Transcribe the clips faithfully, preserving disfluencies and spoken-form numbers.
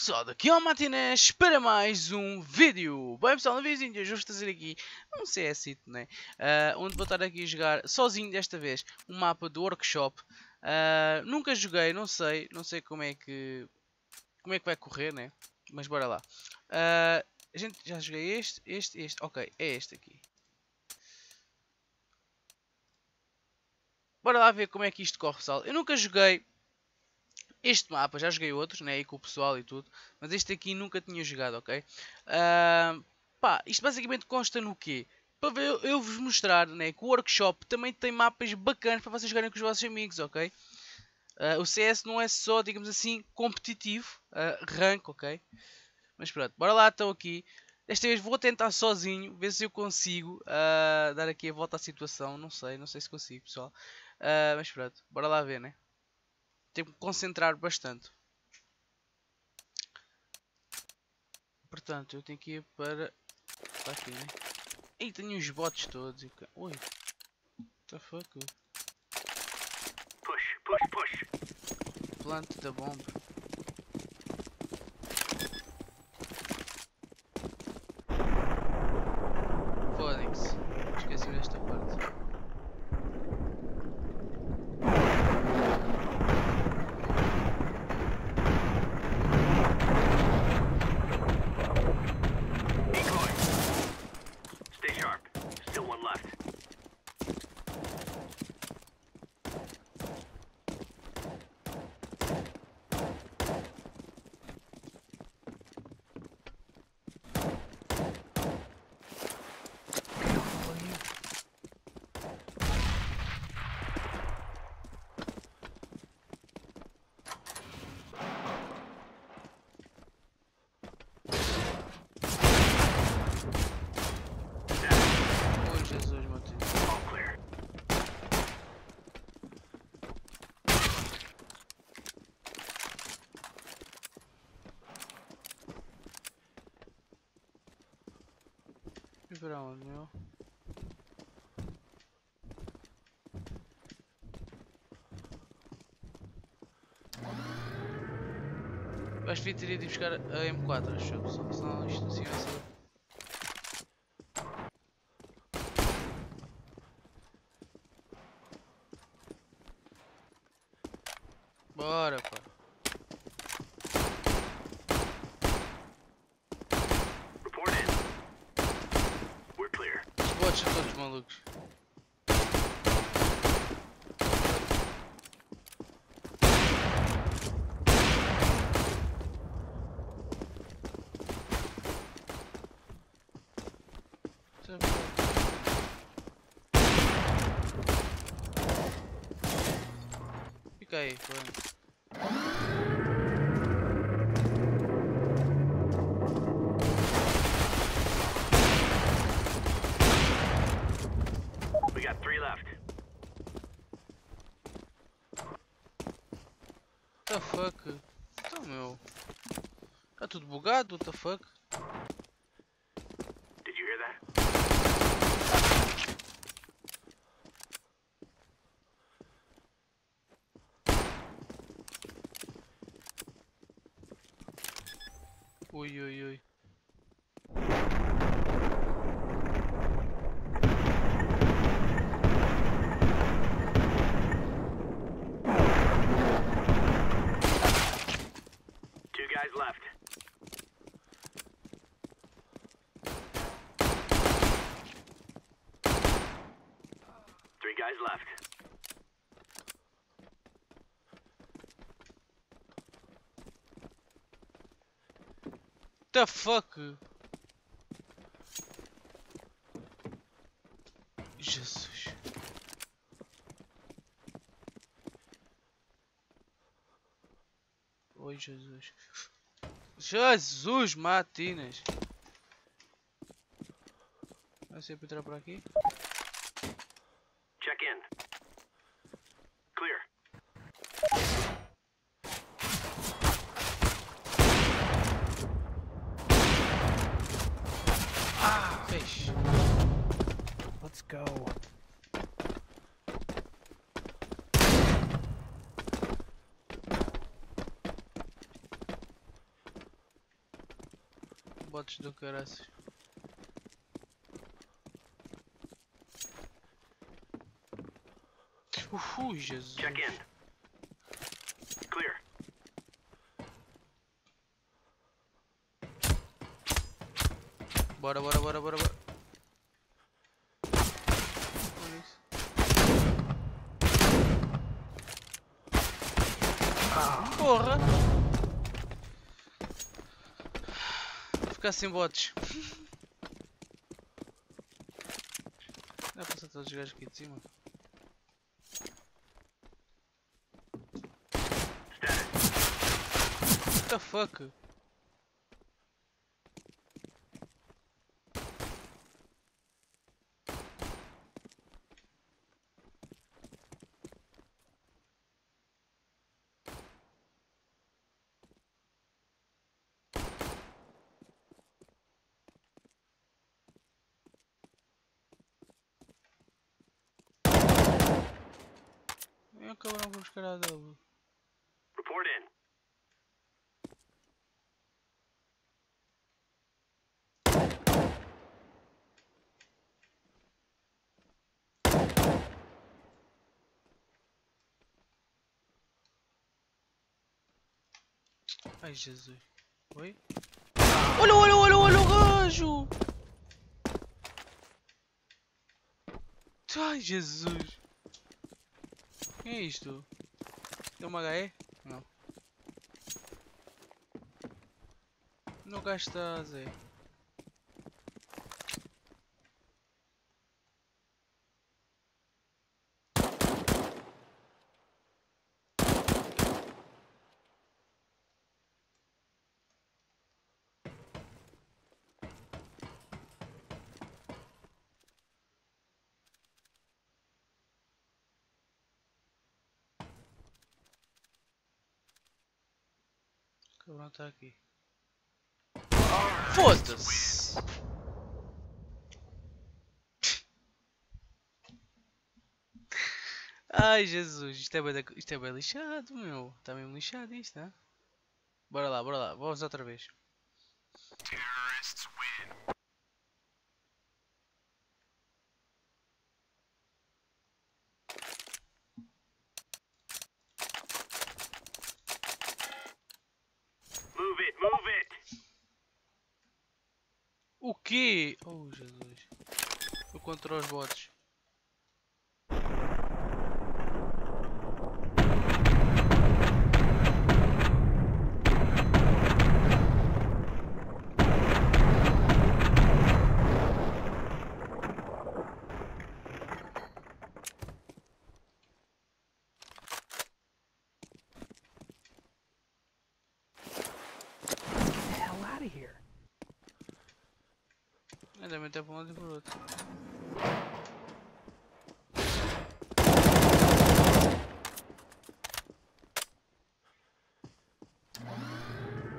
pessoal, aqui é o Matinés para mais um vídeo. Bem pessoal, no vídeo de hoje vou trazer aqui um CSito, né? uh, onde vou estar aqui a jogar sozinho desta vez um mapa do workshop. Uh, nunca joguei, não sei, não sei como é que como é que vai correr, né? Mas bora lá. Uh, a gente já joguei este, este, este, ok, é este aqui. Bora lá ver como é que isto corre, pessoal. Eu nunca joguei este mapa, já joguei outros, né, e com o pessoal e tudo, mas este aqui nunca tinha jogado, ok? Uh, pá, isto basicamente consta no quê? Para eu, eu vos mostrar, né, que o workshop também tem mapas bacanas para vocês jogarem com os vossos amigos, ok? Uh, o C S não é só, digamos assim, competitivo, uh, rank, ok? Mas pronto, bora lá, estou aqui. Desta vez vou tentar sozinho, ver se eu consigo uh, dar aqui a volta à situação, não sei, não sei se consigo, pessoal. Uh, mas pronto, bora lá ver, né? Tenho que me concentrar bastante. Portanto, eu tenho que ir para... Está aqui, né? Aí tenho os bots todos e... Ui! What the fuck? Push, push, push! Plante da bomba. Fodem-se. Esqueci desta parte. Para onde, meu? Acho que teria de buscar a M quatro, acho eu, pessoal, senão isto assim vai ser. Bora, pá. São todos malucos. Fica aí, foi. What the fuck? Então, meu. Tá tudo bugado? What the fuck? Did you hear that? Ui, ui, ui. Guys left. The fuck? Jesus. Oi, Jesus. Jesus, Matinas. Vai sempre entrar por aqui? Let's go. Bots do caraças. Uhul, Jesus. Check in. Clear. Bora, bora, bora, bora, bora. Porra! Vou ficar sem botes. Dá pra passar todos os gajos aqui de cima. What the fuck? Cabrão com os caras da luz. Report in. Ai Jesus. Oi? Olha, olha, olha, olha o gajo! Ai Jesus! Que é isto? Tem uma H E? Não. Não gasta Zé. Pronto, tá aqui. Foda-se! Ai Jesus, isto é bem, da... isto é bem lixado, meu. Está mesmo lixado isto, né? Bora lá, bora lá, vamos outra vez. O que? Oh Jesus! Eu contra os bots. Também está para um lado e para o outro.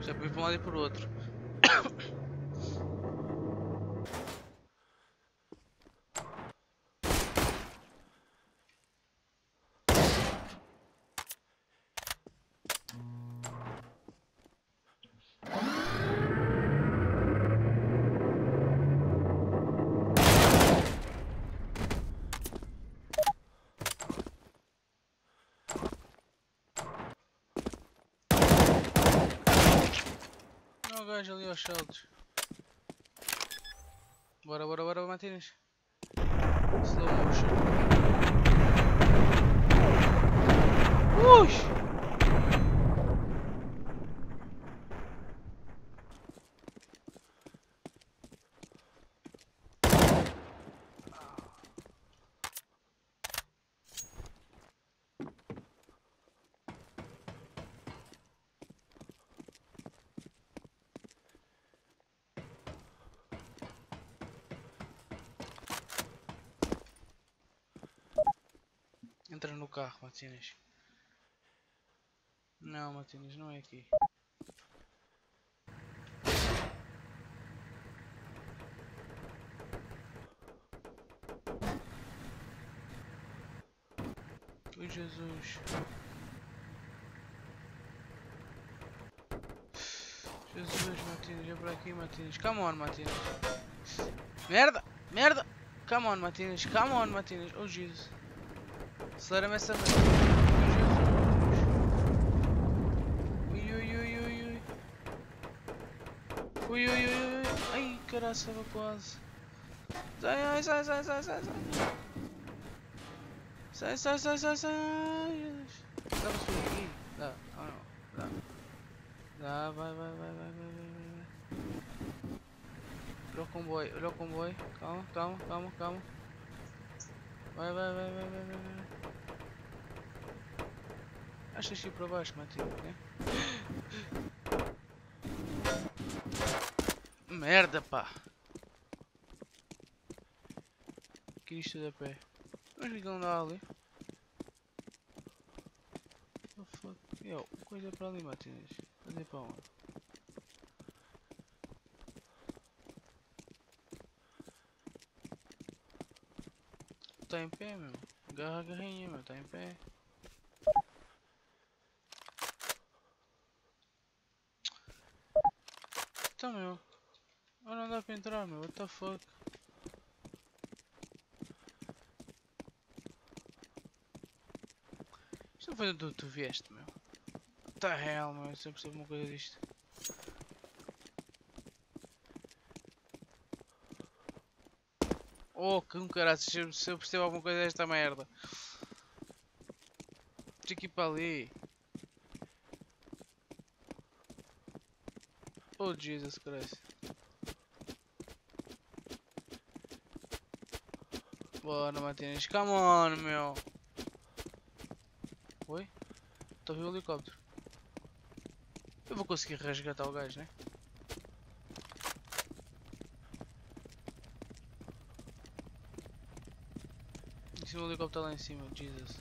Já fui para um lado e para o outro. Gajo ali aos saltos. Bora, bora, bora, Matinas. Slow motion. Ui! Entra no carro, Matinas. Não, Matinas, não é aqui. Oi, Jesus. Jesus, Matinas, é por aqui, Matinas. Come on, Matinas. Merda! Merda! Come on, Matinas. Come on, Matinas. Oh, Jesus. Acelera-me essa merda. Oh, Jesus. Ui, ui, ui, ui, ui. Ui, ui, ui, ui. Ai, caralho, estava quase. Sai, sai, sai, sai, sai, sai. Sai, sai, sai, sai, sai. Dá para subir aqui? Dá. Oh, não. Dá. Dá, vai, vai, vai, vai, vai, vai. Olha o comboio, olha o comboio. Calma, calma, calma, calma. Vai, vai, vai, vai, vai, vai. Achas que ir para baixo, Matinho, né? Merda, pá. Que isto da pé. Mas que não dá ali. Oh, fuck. Eu, coisa para ali, Matinhas. Cadê para onde? Tá em pé, meu. Agarra a garrinha, meu. Tá em pé. Então, meu. Agora não dá para entrar, meu. What the fuck? Isto não foi do que tu vieste, meu. Tá real, meu, eu sempre percebo uma coisa disto. Oh, que um caralho, se eu percebo alguma coisa desta merda. Deixa aqui para ali. Oh, Jesus Christ. Bora, Matinas, come on, meu. Oi? Estou a ver o helicóptero. Eu vou conseguir resgatar o gajo, né? Em cima o helicóptero lá em cima, Jesus.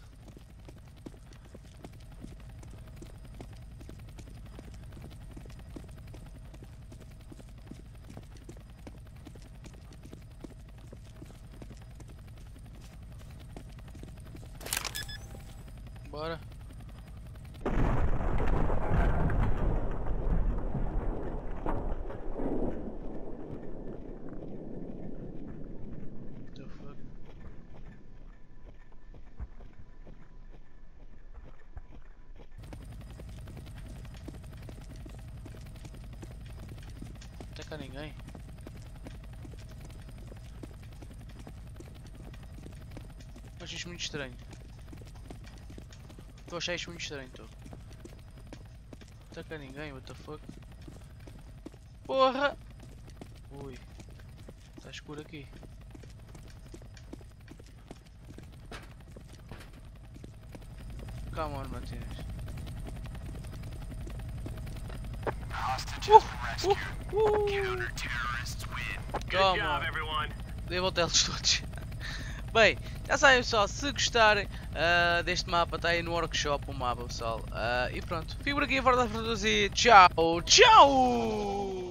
Bora. Não tem ninguém. Acho isto muito estranho. Estou a achar isto muito estranho, estou. Não está cá ninguém, what the fuck. Porra! Ui. Está escuro aqui. Come on, Matinas. Uh, uh. Woo! Toma! Devo deles todos. Bem, já sabem, pessoal, se gostarem uh, deste mapa, está aí no workshop o mapa, pessoal. Uh, e pronto, fico por aqui, a verdade, e tchau, tchau!